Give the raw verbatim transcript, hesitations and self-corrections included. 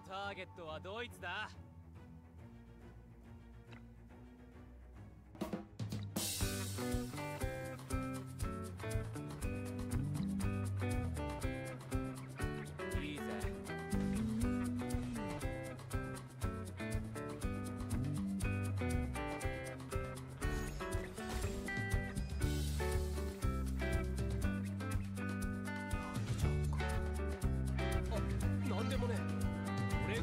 のターゲットはドイツだ。なんでもね、俺